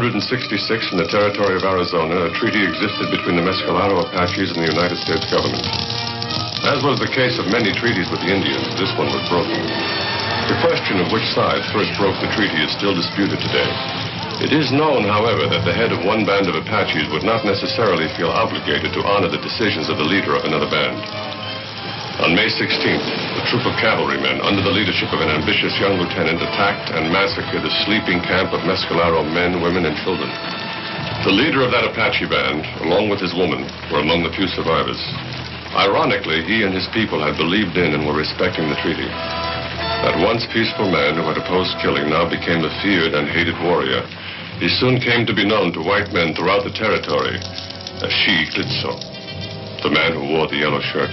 1866, in the territory of Arizona, a treaty existed between the Mescalero Apaches and the United States government. As was the case of many treaties with the Indians, this one was broken. The question of which side first broke the treaty is still disputed today. It is known, however, that the head of one band of Apaches would not necessarily feel obligated to honor the decisions of the leader of another band. On May 16th, a troop of cavalrymen, under the leadership of an ambitious young lieutenant, attacked and massacred the sleeping camp of Mescalero men, women, and children. The leader of that Apache band, along with his woman, were among the few survivors. Ironically, he and his people had believed in and were respecting the treaty. That once peaceful man who had opposed killing now became a feared and hated warrior. He soon came to be known to white men throughout the territory as Shee Klitsow, the man who wore the yellow shirt.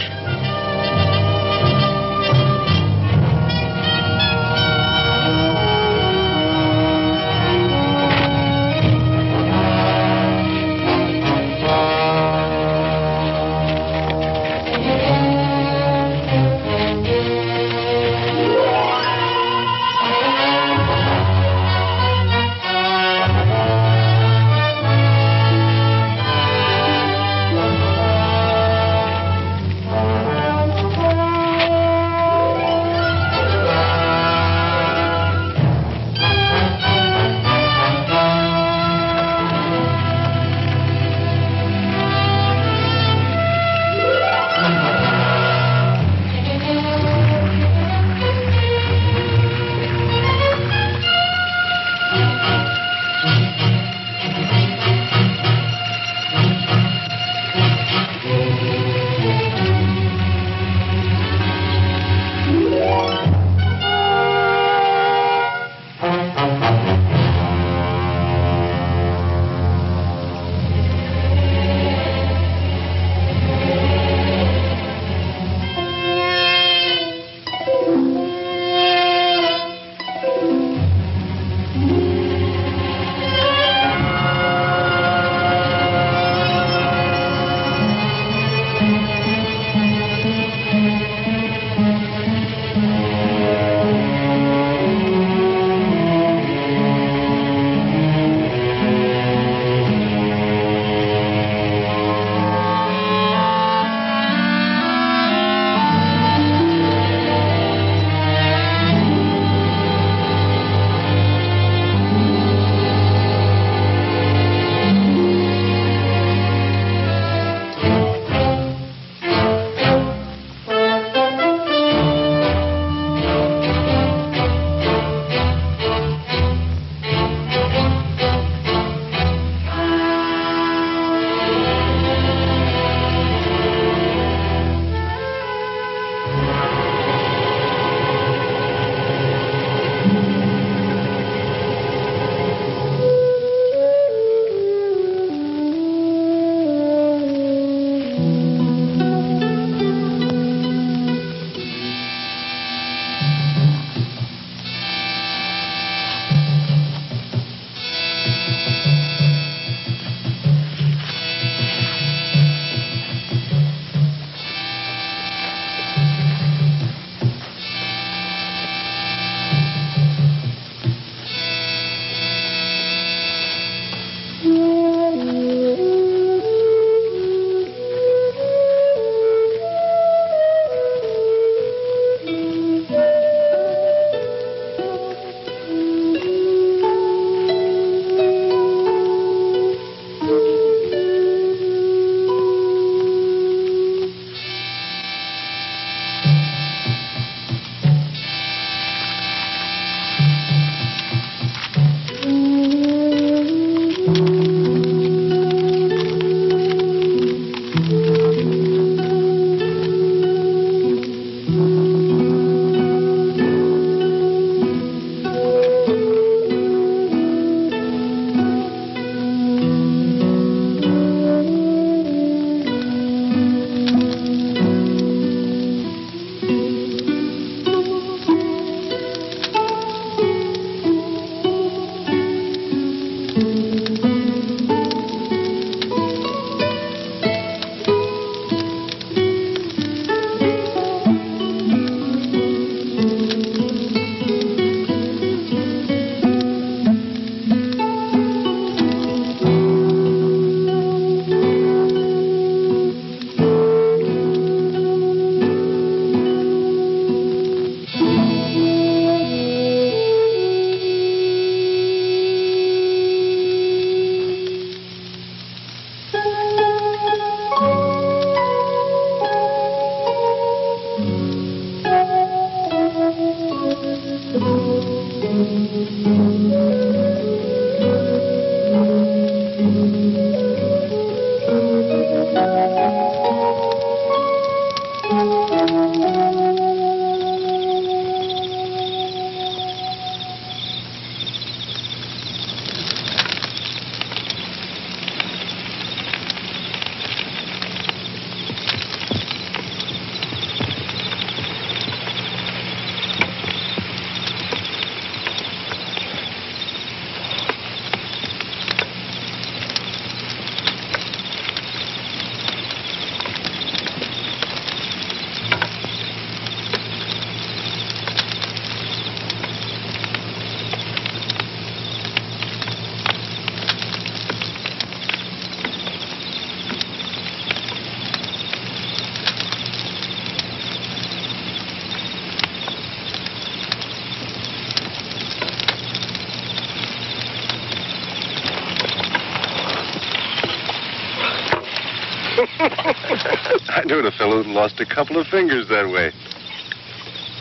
I knew a fellow that lost a couple of fingers that way.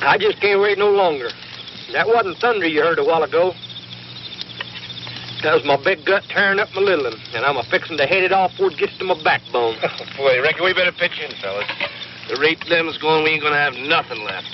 I just can't wait no longer. That wasn't thunder you heard a while ago. That was my big gut tearing up my little one, and I'm a-fixin' to head it off before it gets to my backbone. Oh, boy, reckon we better pitch in, fellas. The rate them's going, we ain't gonna have nothing left.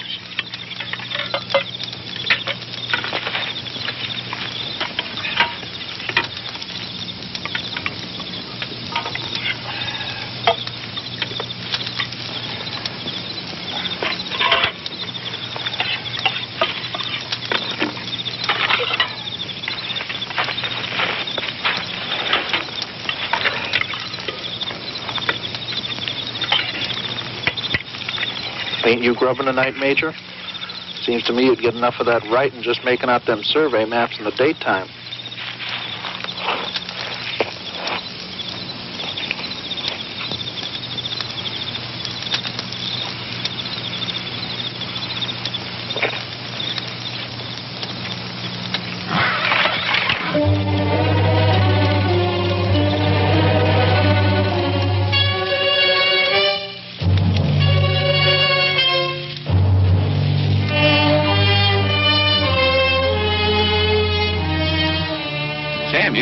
Ain't you grubbing tonight, Major? Seems to me you'd get enough of that writing just making out them survey maps in the daytime.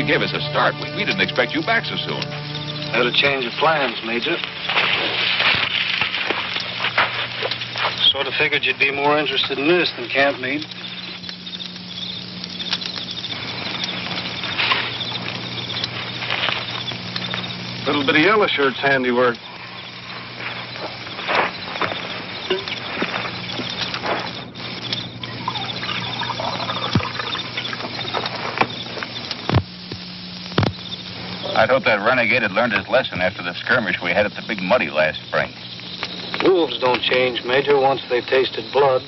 Gave us a start. We didn't expect you back so soon. Had a change of plans, Major. Sort of figured you'd be more interested in this than Camp Mead. Little bit of yellow shirt's handiwork. I'd hope that renegade had learned his lesson after the skirmish we had at the Big Muddy last spring. Wolves don't change, Major, once they've tasted blood.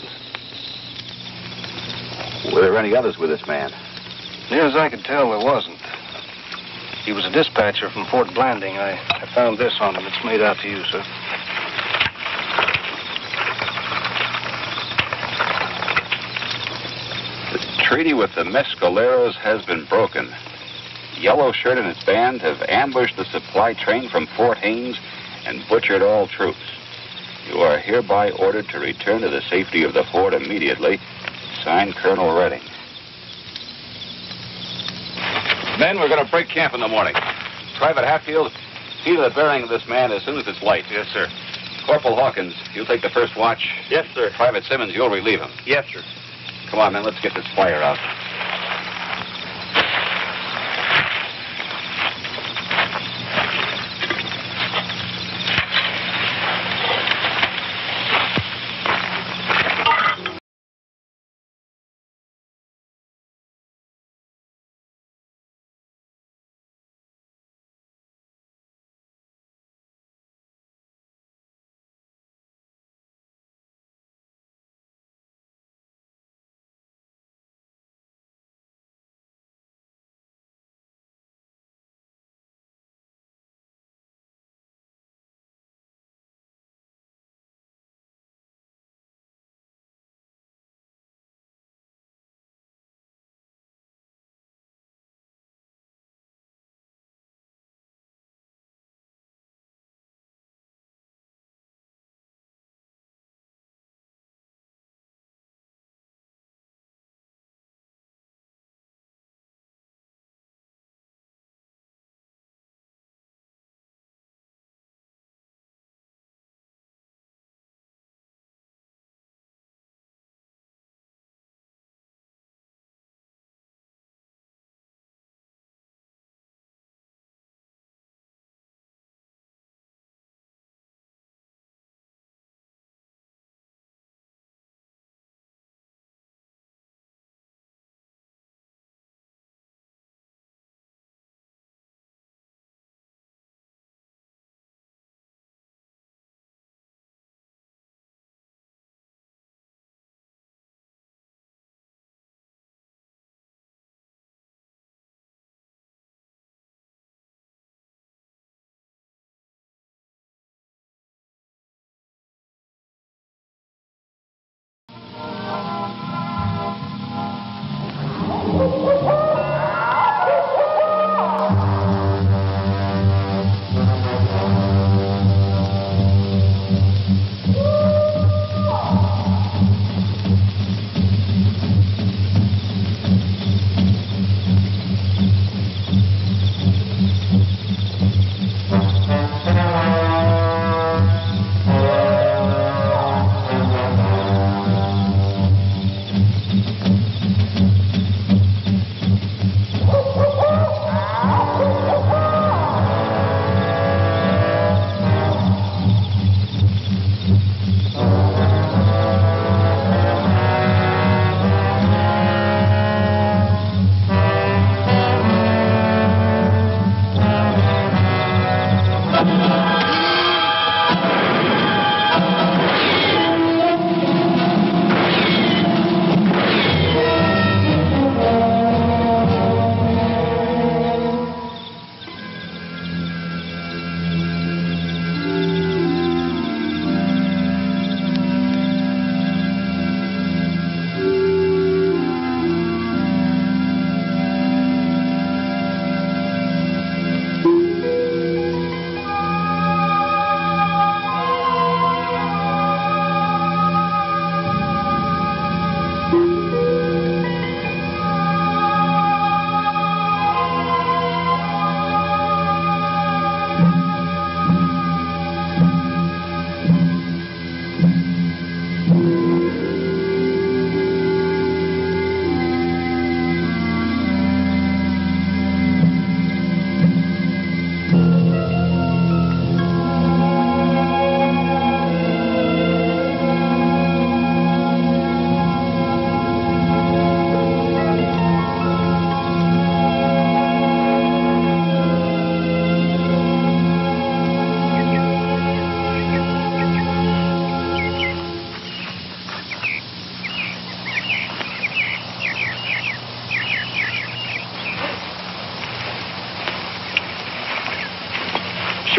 Were there any others with this man? Near as I could tell, there wasn't. He was a dispatcher from Fort Blanding. I found this on him. It's made out to you, sir. The treaty with the Mescaleros has been broken. Yellow Shirt and his band have ambushed the supply train from Fort Haynes and butchered all troops. You are hereby ordered to return to the safety of the fort immediately. Signed, Colonel Redding. Men, we're going to break camp in the morning. Private Hatfield, see to the bearing of this man as soon as it's light. Yes, sir. Corporal Hawkins, you'll take the first watch. Yes, sir. Private Simmons, you'll relieve him. Yes, sir. Come on, men, let's get this fire out.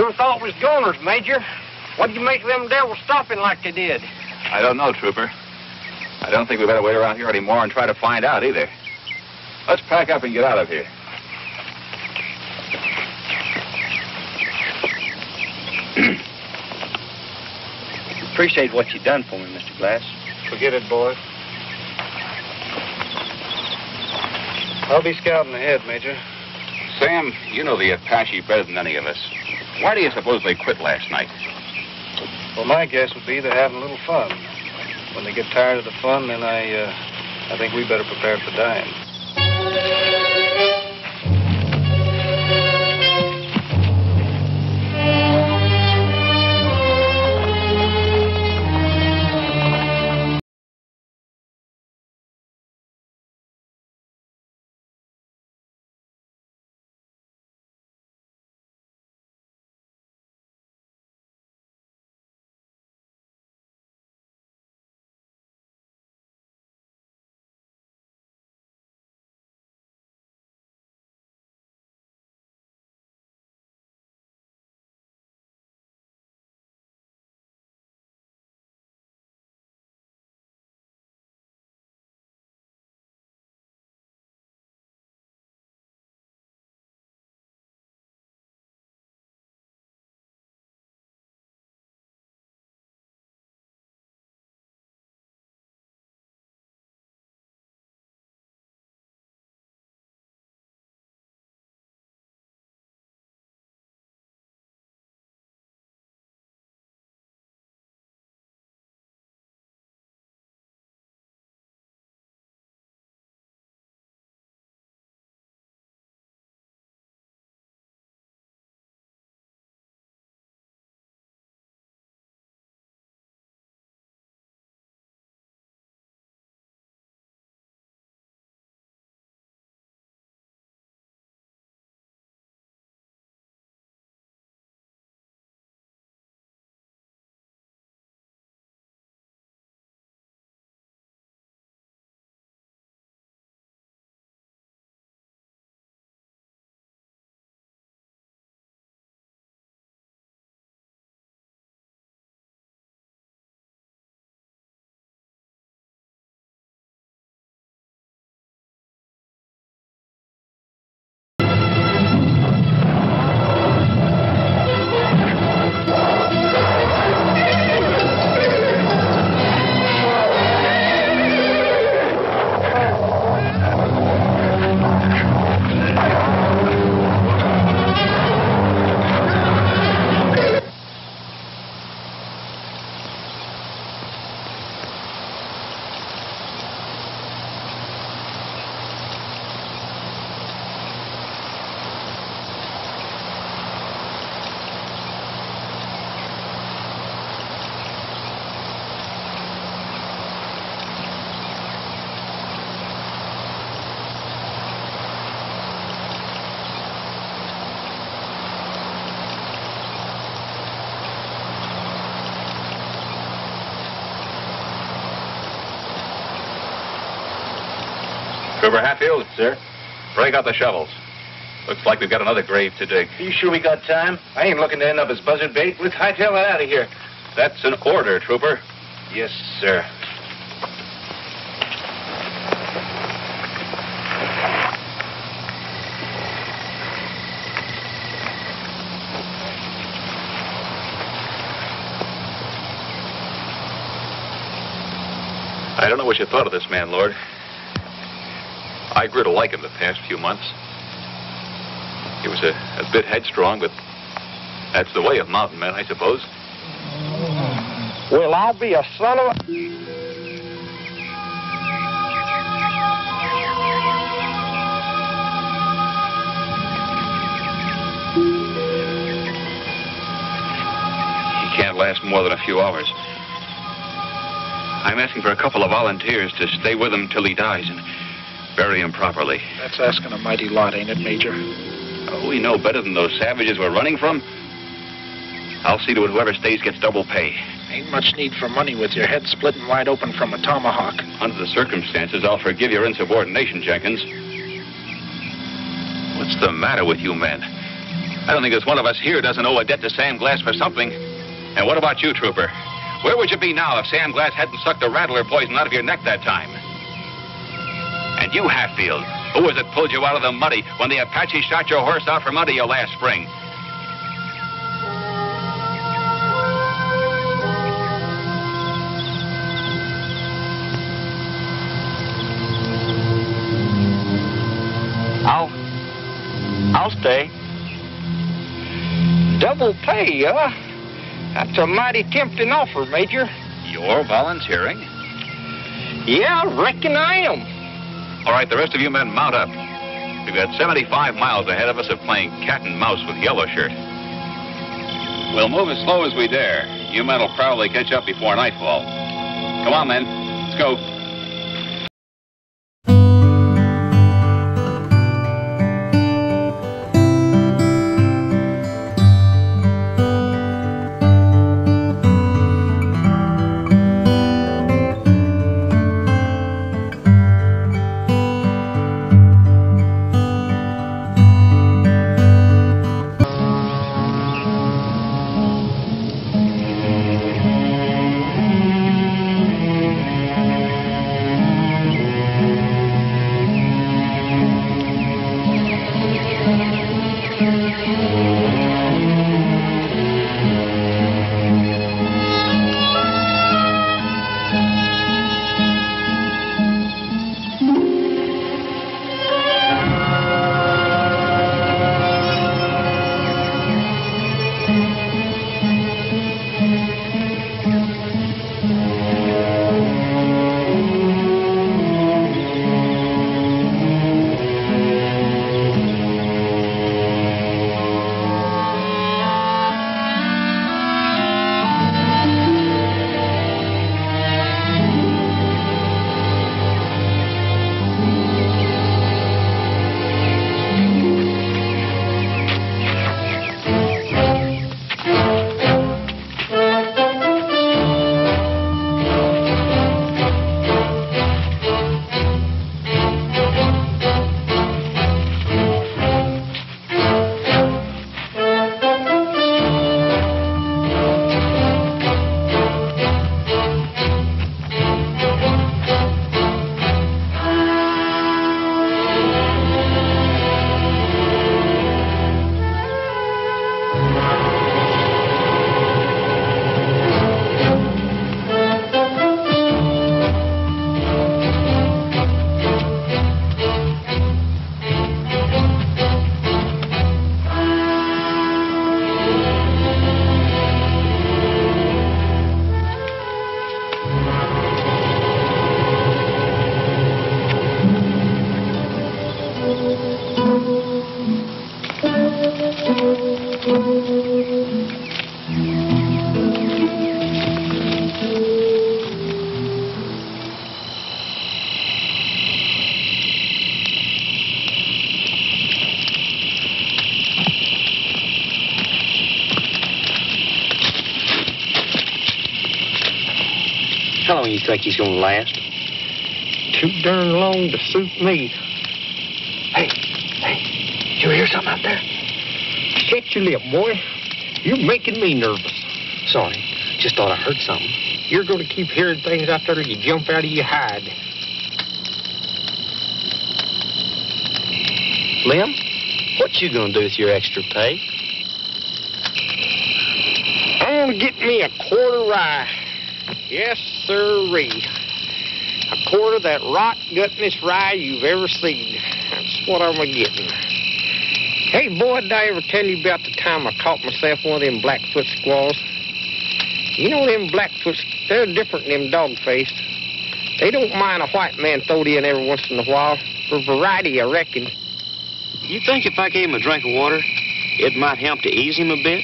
Who thought was goners, Major? What did you make of them devils stopping like they did? I don't know, Trooper. I don't think we better wait around here anymore and try to find out either. Let's pack up and get out of here. Appreciate what you done for me, Mr. Glass. Forget it, boys. I'll be scouting ahead, Major. Sam, you know the Apache better than any of us. Why do you suppose they quit last night? Well, my guess would be they're having a little fun. When they get tired of the fun, then I think we better prepare for dying. Trooper Hatfield? Sir? Break out the shovels. Looks like we've got another grave to dig. Are you sure we got time? I ain't looking to end up as buzzard bait. Let's hightail that out of here. That's an order, Trooper. Yes, sir. I don't know what you thought of this man, Lord. I grew to like him the past few months. He was a bit headstrong, but that's the way of mountain men, I suppose. Well, I'll be a son of a... He can't last more than a few hours. I'm asking for a couple of volunteers to stay with him till he dies and bury him properly. That's asking a mighty lot, ain't it, Major? Oh, we know better than those savages we're running from. I'll see to it whoever stays gets double pay. Ain't much need for money with your head splitting wide open from a tomahawk. Under the circumstances, I'll forgive your insubordination, Jenkins. What's the matter with you men? I don't think there's one of us here doesn't owe a debt to Sam Glass for something. And what about you, Trooper? Where would you be now if Sam Glass hadn't sucked the rattler poison out of your neck that time? And you, Hatfield, who was it pulled you out of the muddy when the Apache shot your horse out from under you last spring? I'll stay. Double pay, huh? That's a mighty tempting offer, Major. You're volunteering? Yeah, I reckon I am. All right, the rest of you men mount up. We've got 75 miles ahead of us of playing cat and mouse with Yellow Shirt. We'll move as slow as we dare. You men will probably catch up before nightfall. Come on, men. Let's go. You think he's gonna last? Too darn long to suit me. Hey, you hear something out there? Shut your lip, boy. You're making me nervous. Sorry, just thought I heard something. You're gonna keep hearing things out there till you jump out of your hide. Lem, what you gonna do with your extra pay? I'm gonna get me a quarter rye. Yes, sirree. A quarter of that rot guttinest rye you've ever seen. That's what I'm a-getting. Hey, boy, did I ever tell you about the time I caught myself one of them Blackfoot squaws? You know them Blackfoots, they're different than them dog-faced. They don't mind a white man throwed in every once in a while. For variety, I reckon. You think if I gave him a drink of water, it might help to ease him a bit?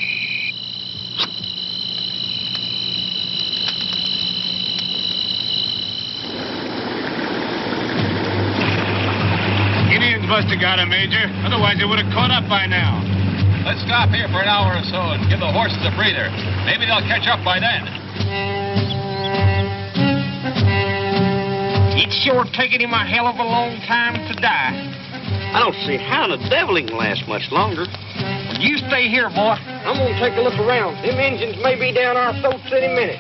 Must have got him, Major. Otherwise, they would have caught up by now. Let's stop here for an hour or so and give the horses a breather. Maybe they'll catch up by then. It's sure taking him a hell of a long time to die. I don't see how the devil he can last much longer. You stay here, boy. I'm gonna take a look around. Them engines may be down our throats any minute.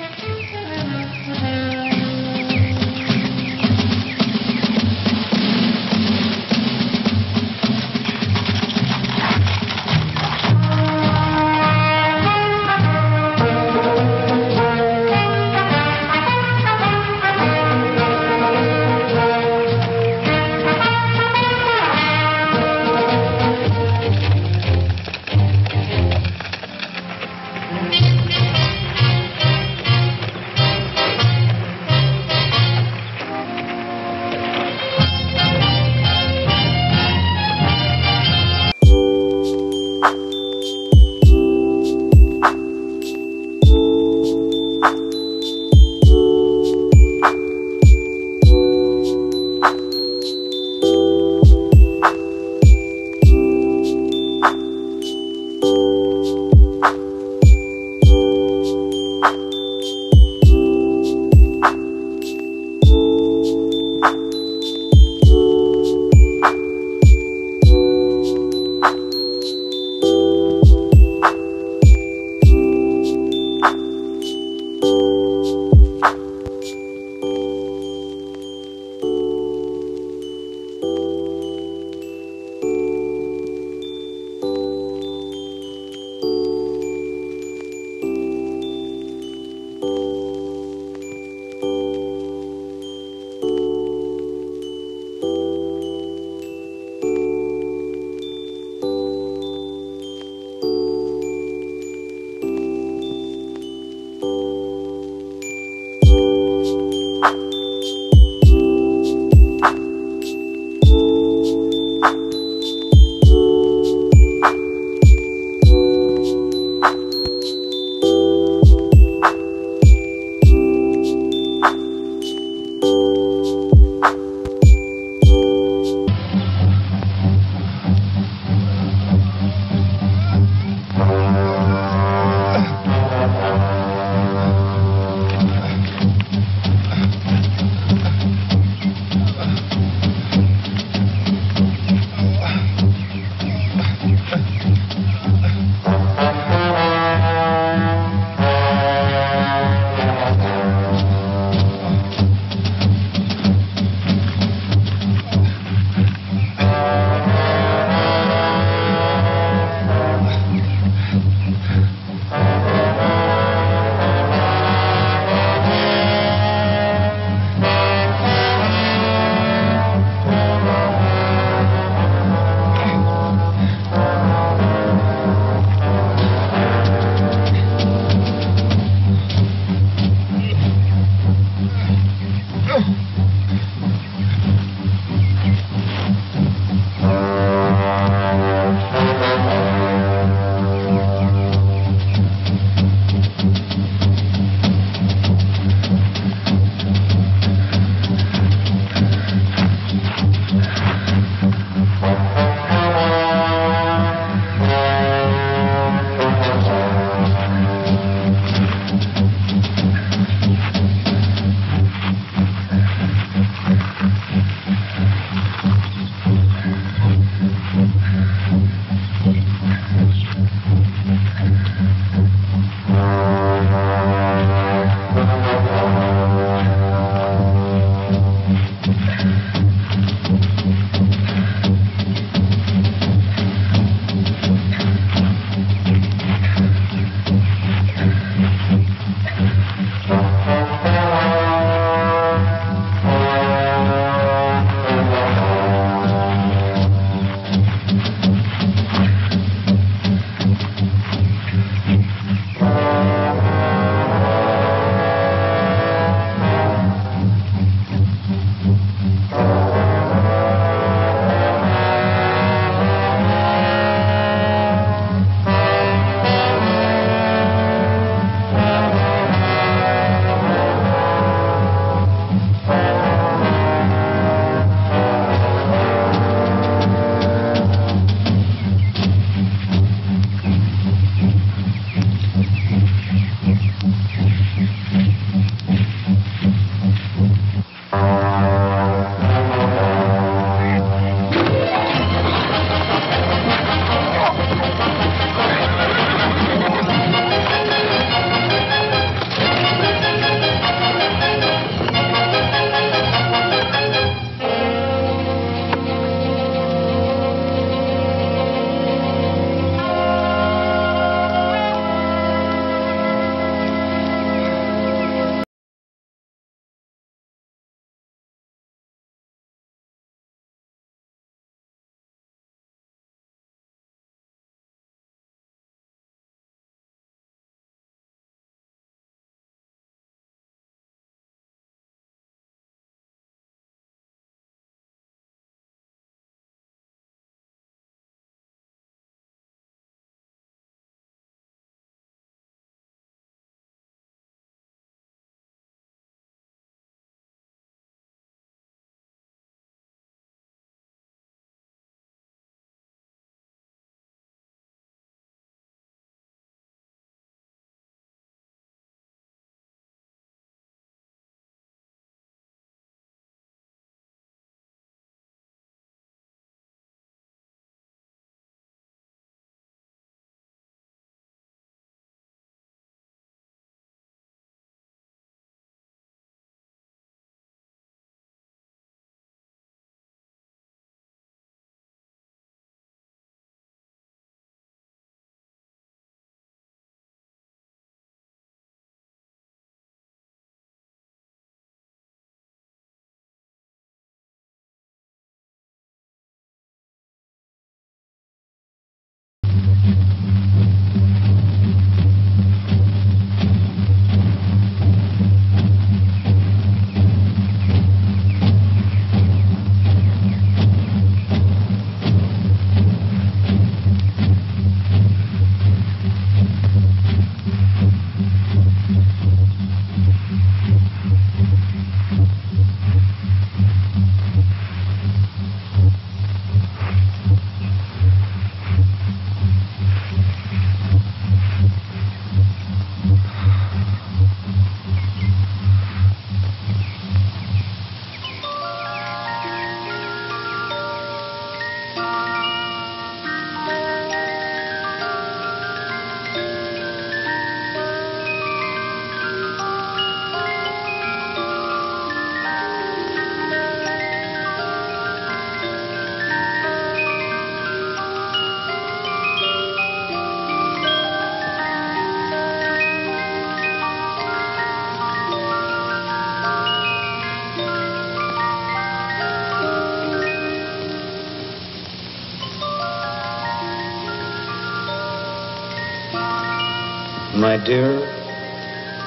My dear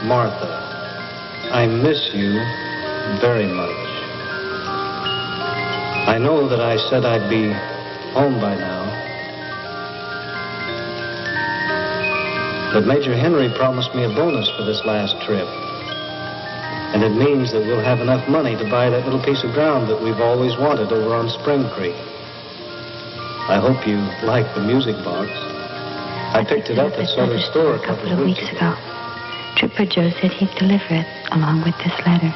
Martha, I miss you very much. I know that I said I'd be home by now, but Major Henry promised me a bonus for this last trip, and it means that we'll have enough money to buy that little piece of ground that we've always wanted over on Spring Creek. I hope you like the music box. I picked it up at Southern Store a couple of weeks ago. Tripper Joe said he'd deliver it along with this letter.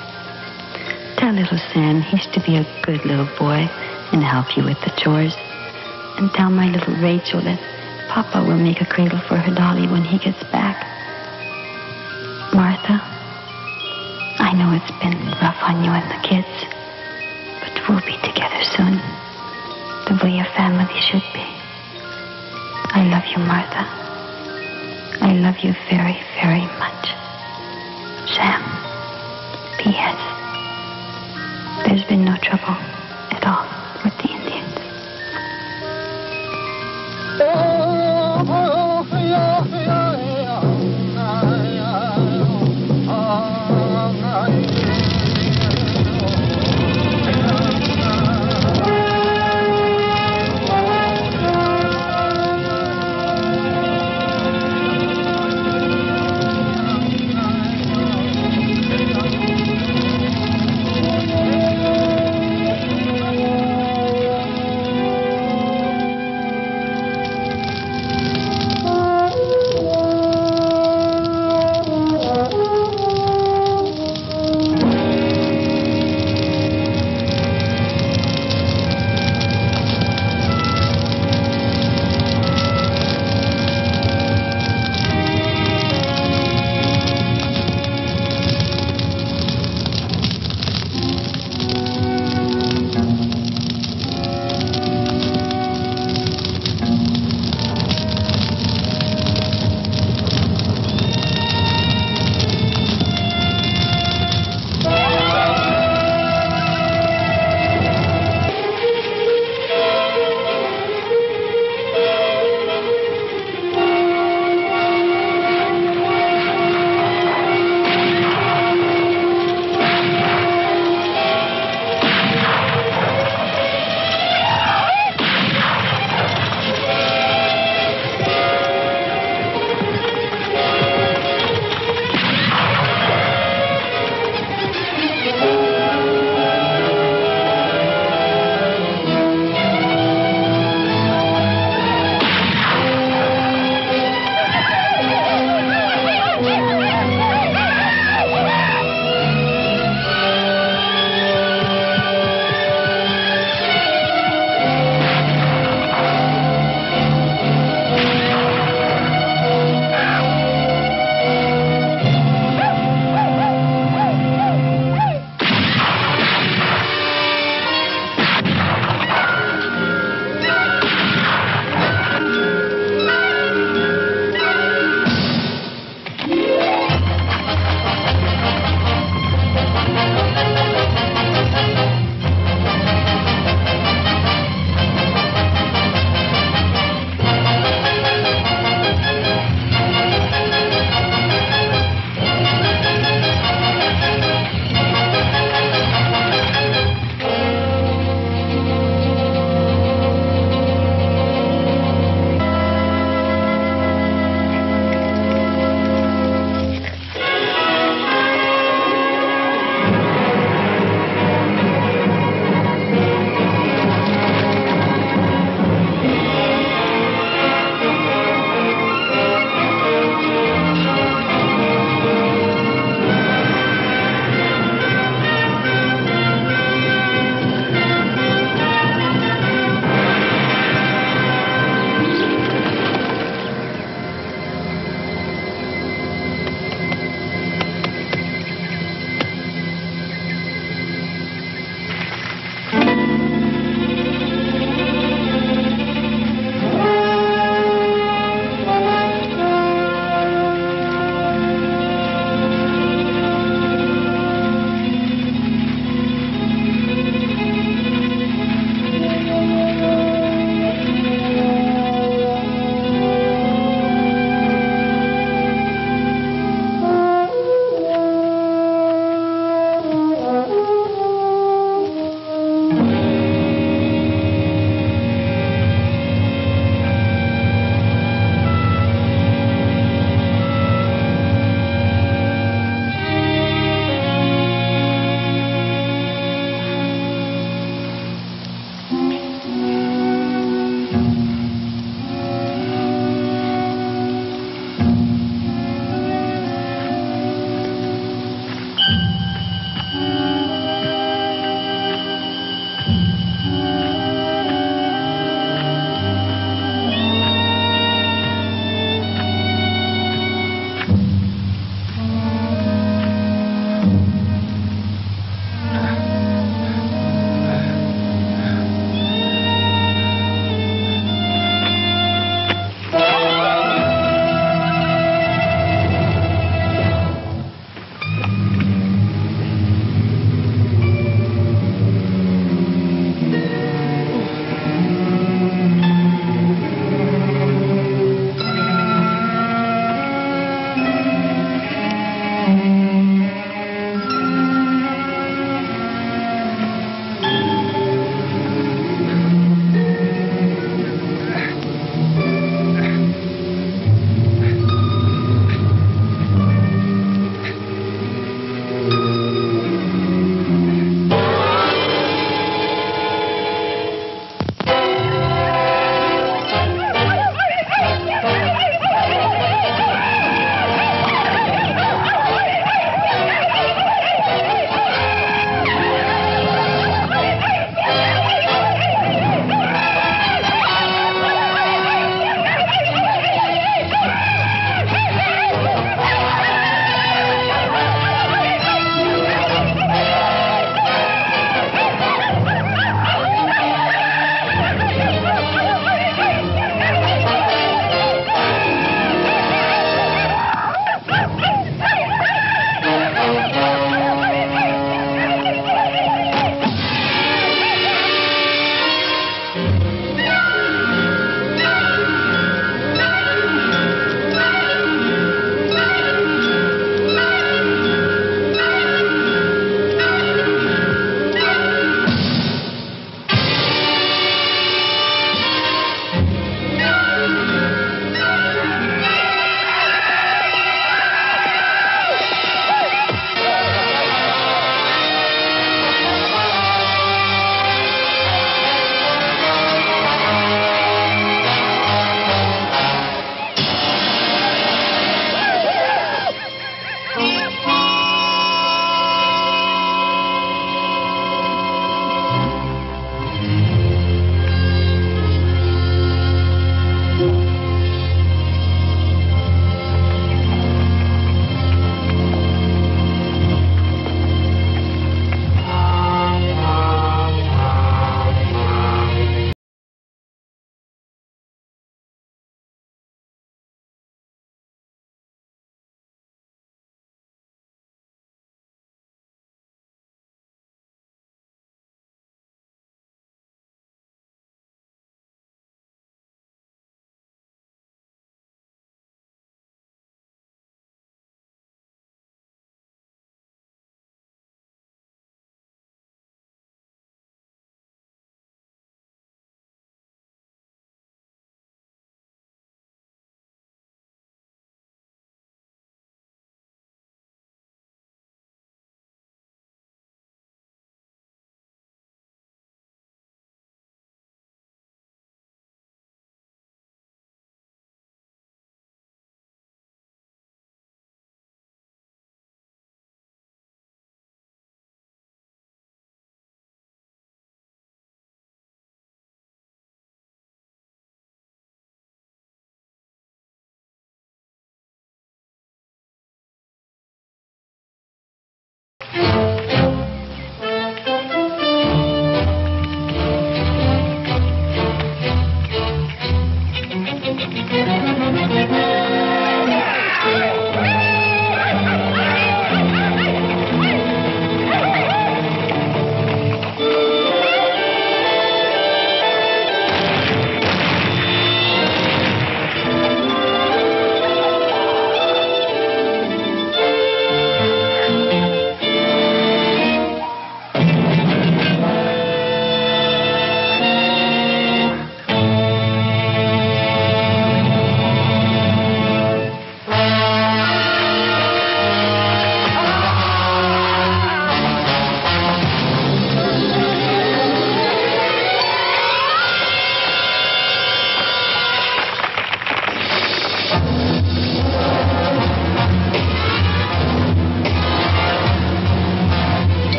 Tell little Sam he used to be a good little boy and help you with the chores. And tell my little Rachel that Papa will make a cradle for her dolly when he gets back. Martha, I know it's been rough on you and the kids, but we'll be together soon. The way a family should be. I love you, Martha. I love you very, very much. Sam, P.S. There's been no trouble at all with the Indians.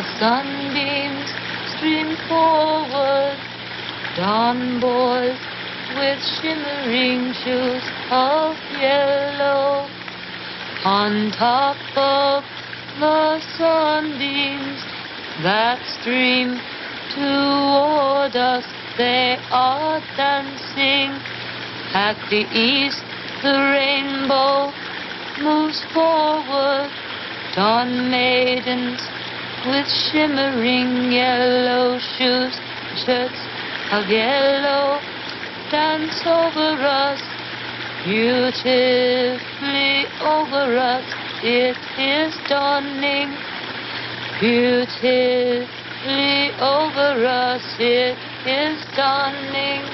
The sunbeams stream forward, dawn boys with shimmering shoes of yellow. On top of the sunbeams that stream toward us, they are dancing. At the east, the rainbow moves forward, dawn maidens with shimmering yellow shoes, shirts of yellow, dance over us, beautifully over us. It is dawning, beautifully over us. It is dawning.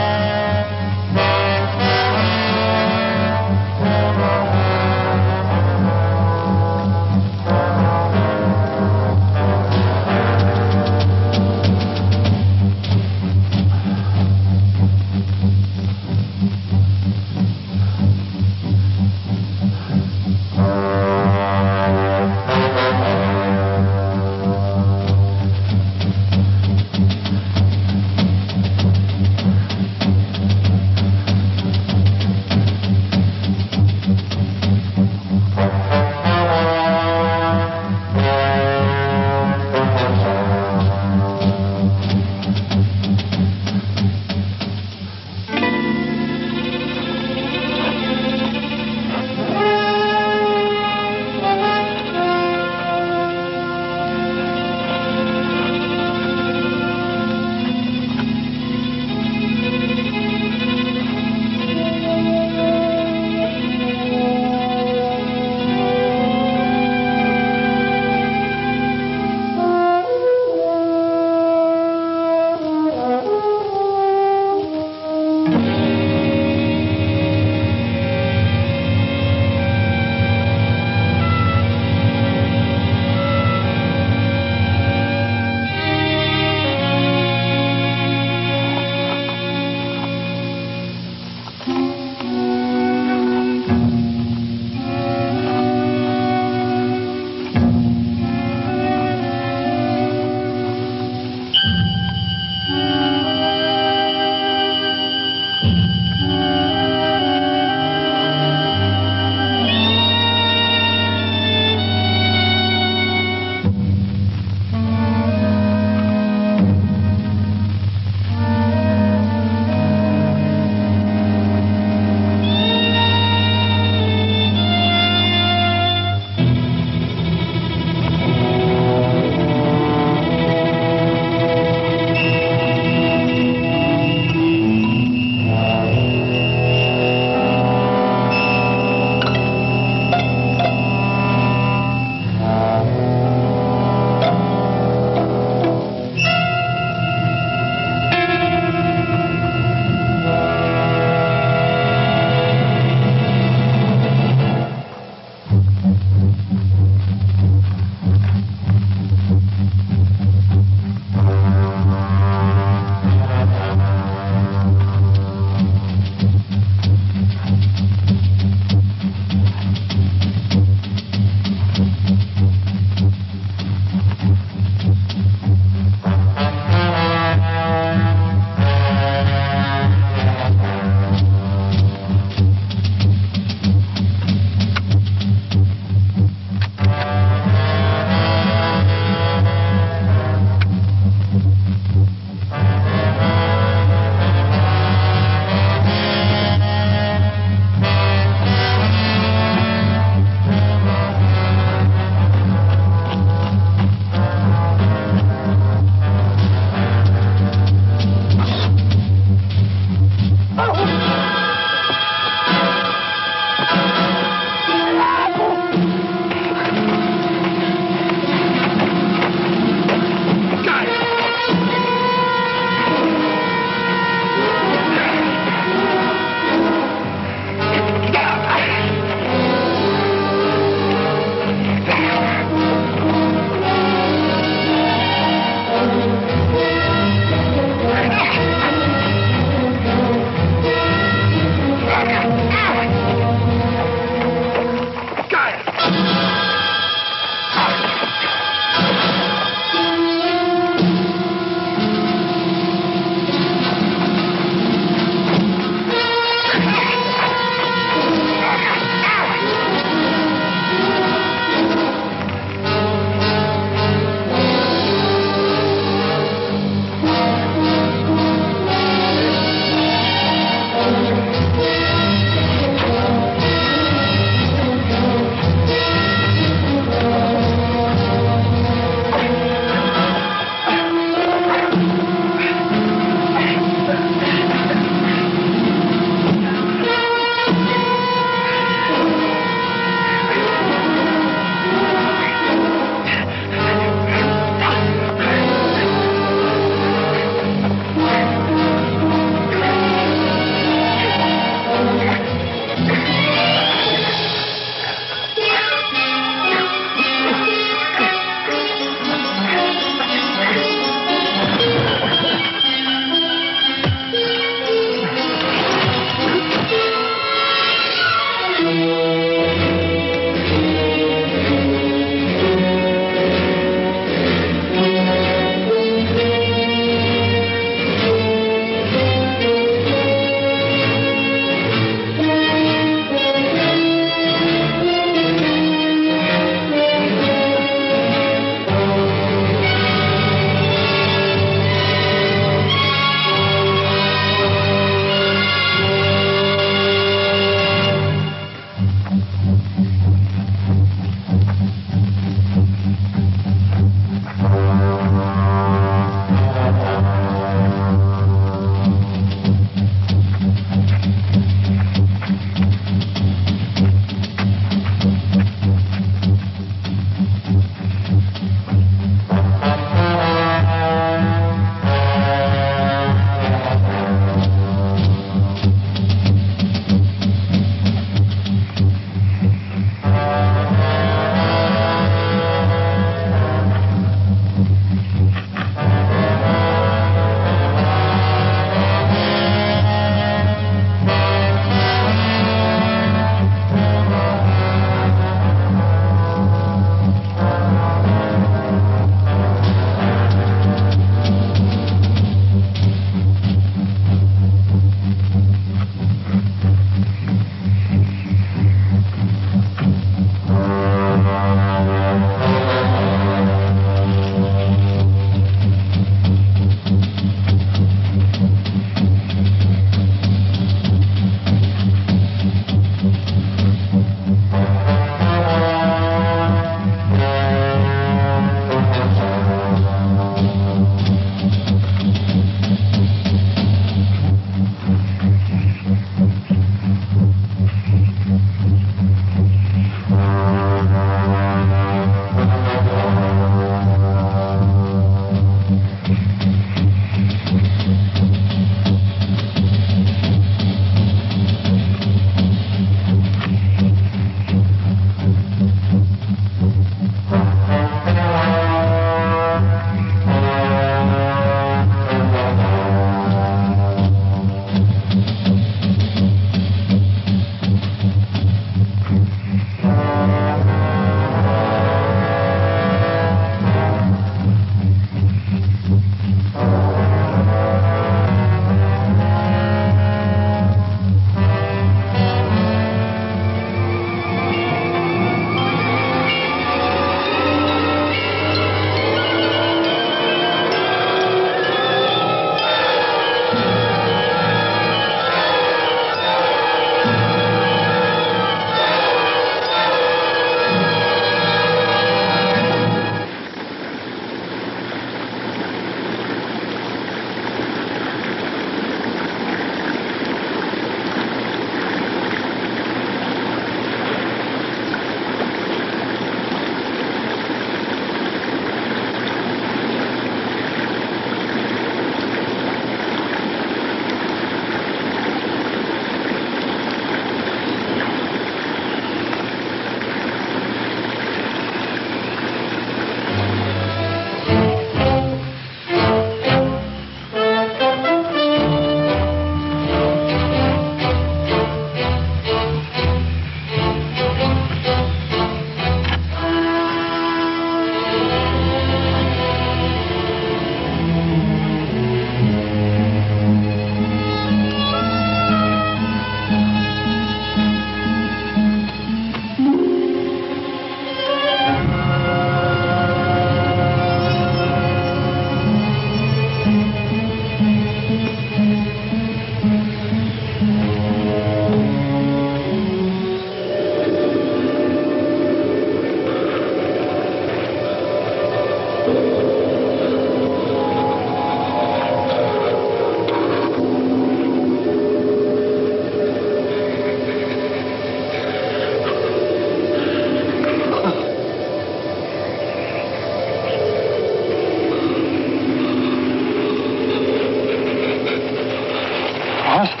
house?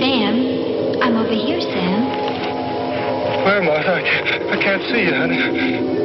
Sam, I'm over here, Sam. Where, Martha? I can't see you, honey.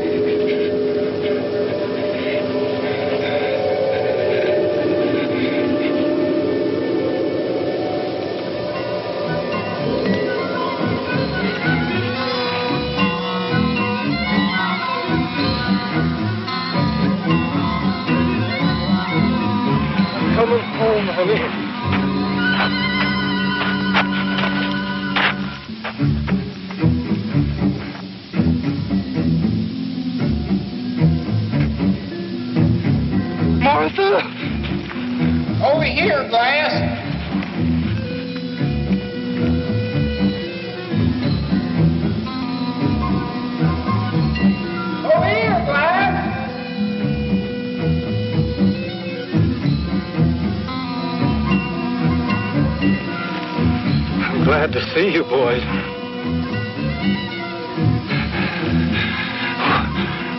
Glad to see you, boys.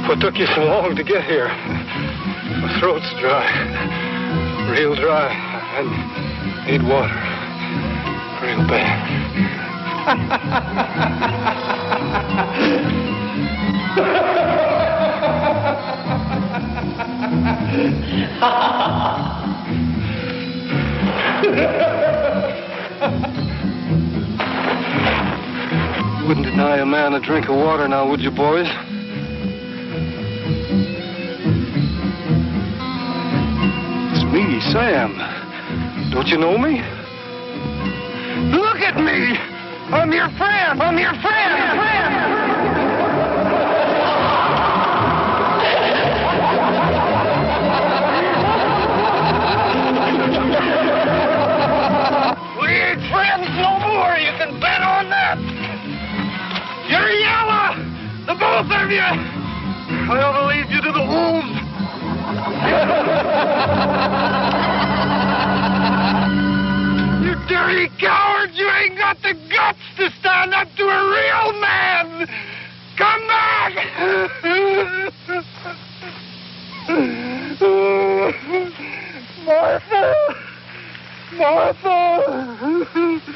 What took you so long to get here? My throat's dry, real dry. I need water, real bad. Wouldn't deny a man a drink of water now, would you, boys? It's me, Sam. Don't you know me? Look at me! I'm your friend! I'm your friend! I'm your friend! Both of you! I ought to leave you to the wolves! You dirty coward! You ain't got the guts to stand up to a real man! Come back! Martha! Martha!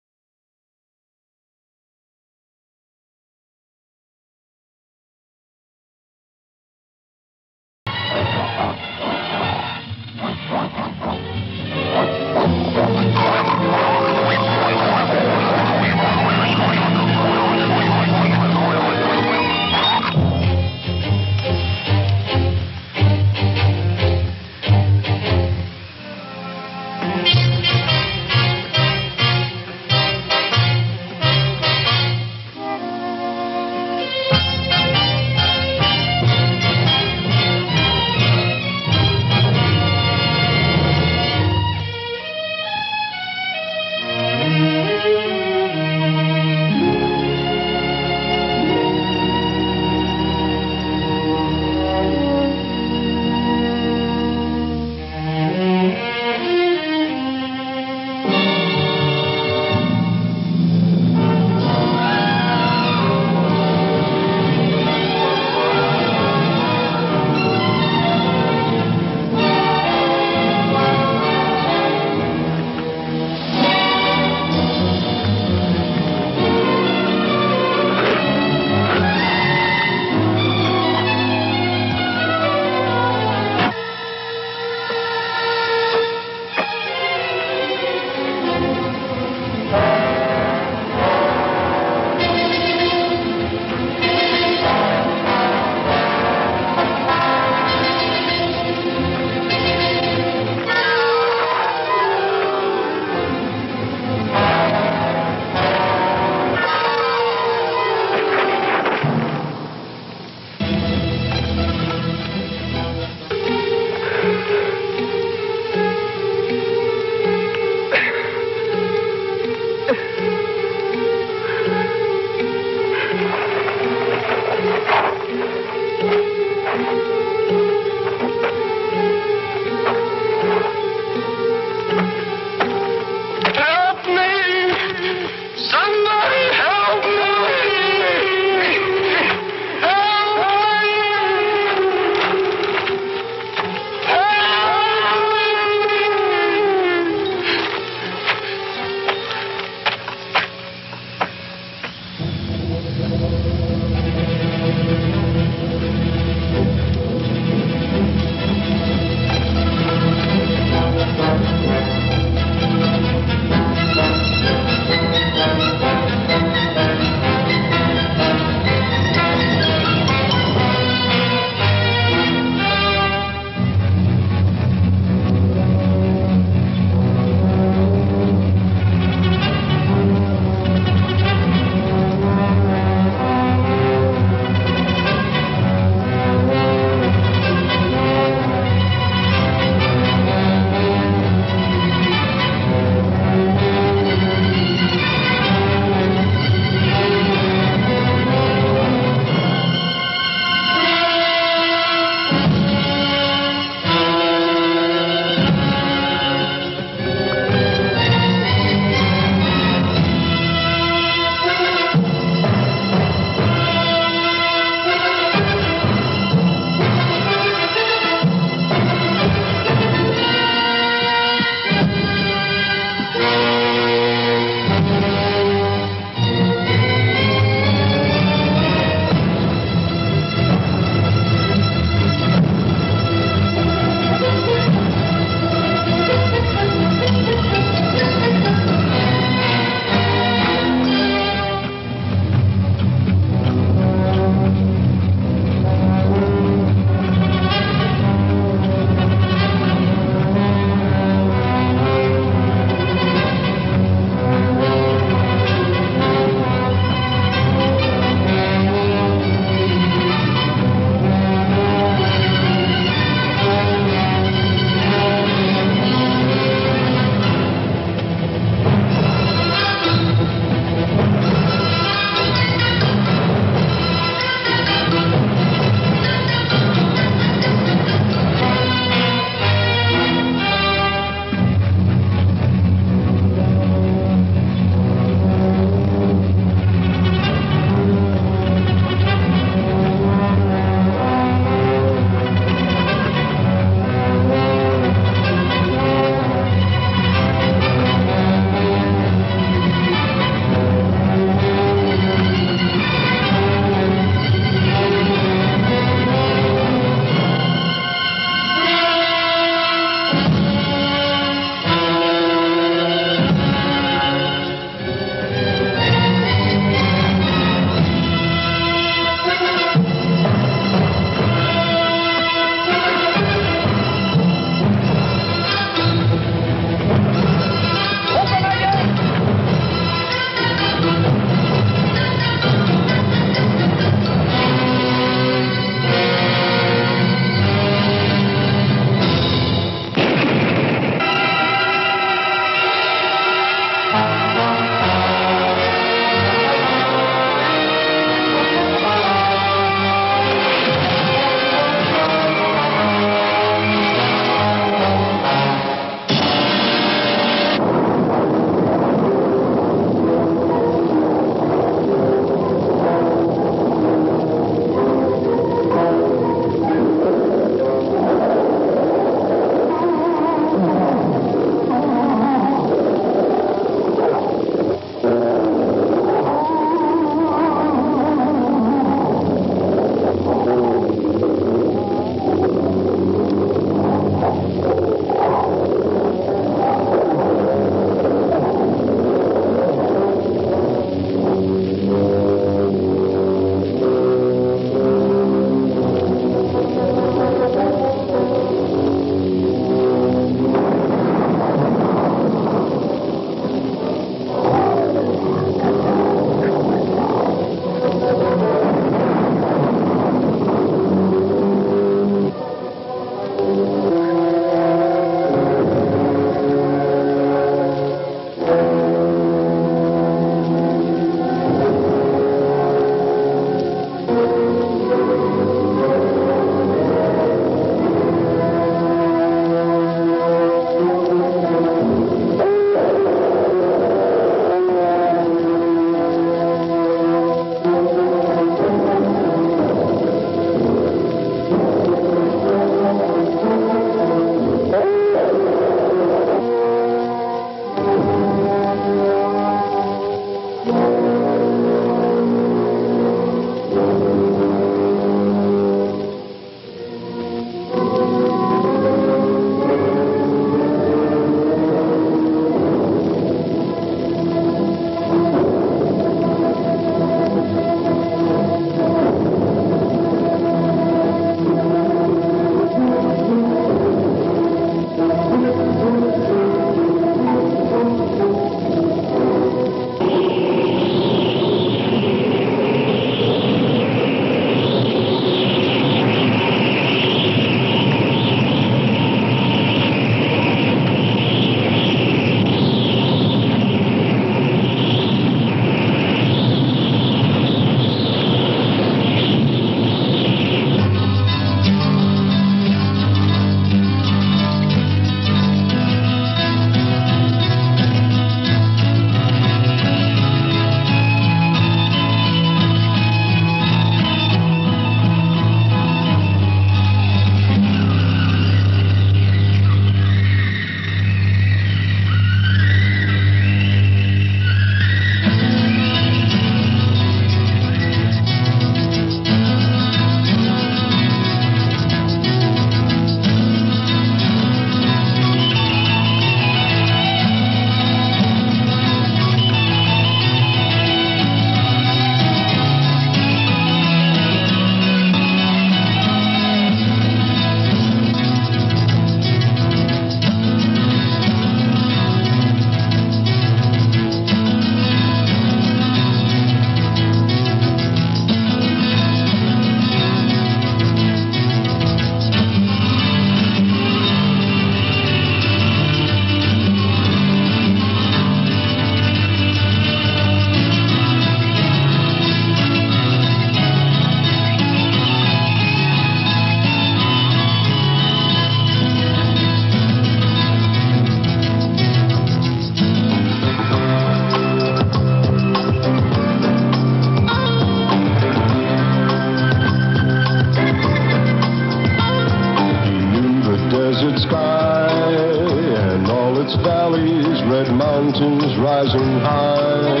mountains rising high.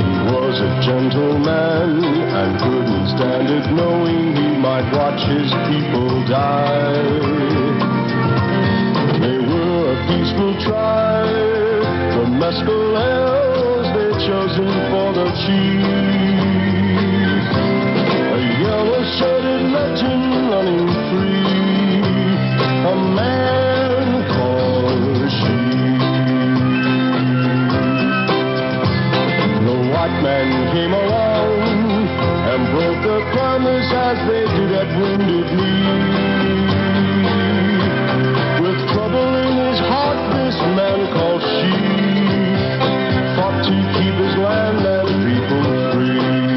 He was a gentleman and couldn't stand it, knowing he might watch his people die. They were a peaceful tribe, the Mescaleros they'd chosen for their chief. A yellow-shirted legend running free, a man called Shee. The white man came along and broke the promise as they did at Wounded Knee. With trouble in his heart, this man called Shee fought to keep his land and people free.